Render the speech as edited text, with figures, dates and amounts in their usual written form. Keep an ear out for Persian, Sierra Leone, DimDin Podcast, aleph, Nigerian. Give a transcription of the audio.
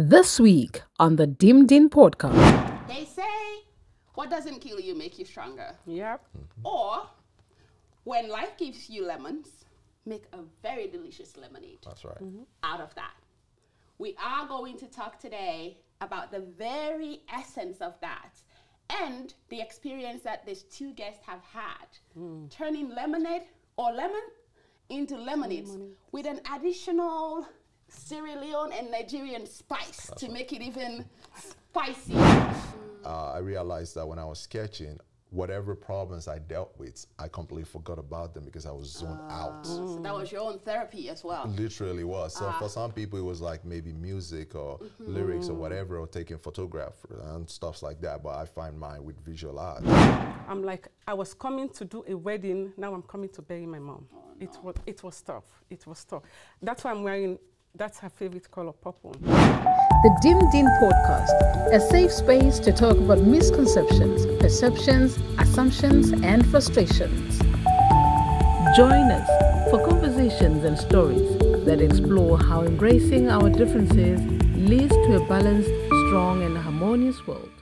This week on the DimDin Podcast. They say, what doesn't kill you make you stronger. Yep. Or, when life gives you lemons, make a very delicious lemonade. That's right. Out of that. We are going to talk today about the very essence of that and the experience that these two guests have had. Turning lemonade or lemon into lemonades with an additional Sierra Leone and Nigerian spice to make it even spicy. I realized that when I was sketching, whatever problems I dealt with, I completely forgot about them because I was zoned out. So that was your own therapy as well. Literally was. So for some people, it was like maybe music or lyrics or whatever, or taking photographs and stuff like that. But I find mine with visual art. I'm like, I was coming to do a wedding. Now I'm coming to bury my mom. Oh, no. It was tough. It was tough. That's why I'm wearing. That's her favorite color, purple. The DimDin Podcast, a safe space to talk about misconceptions, perceptions, assumptions, and frustrations. Join us for conversations and stories that explore how embracing our differences leads to a balanced, strong, and harmonious world.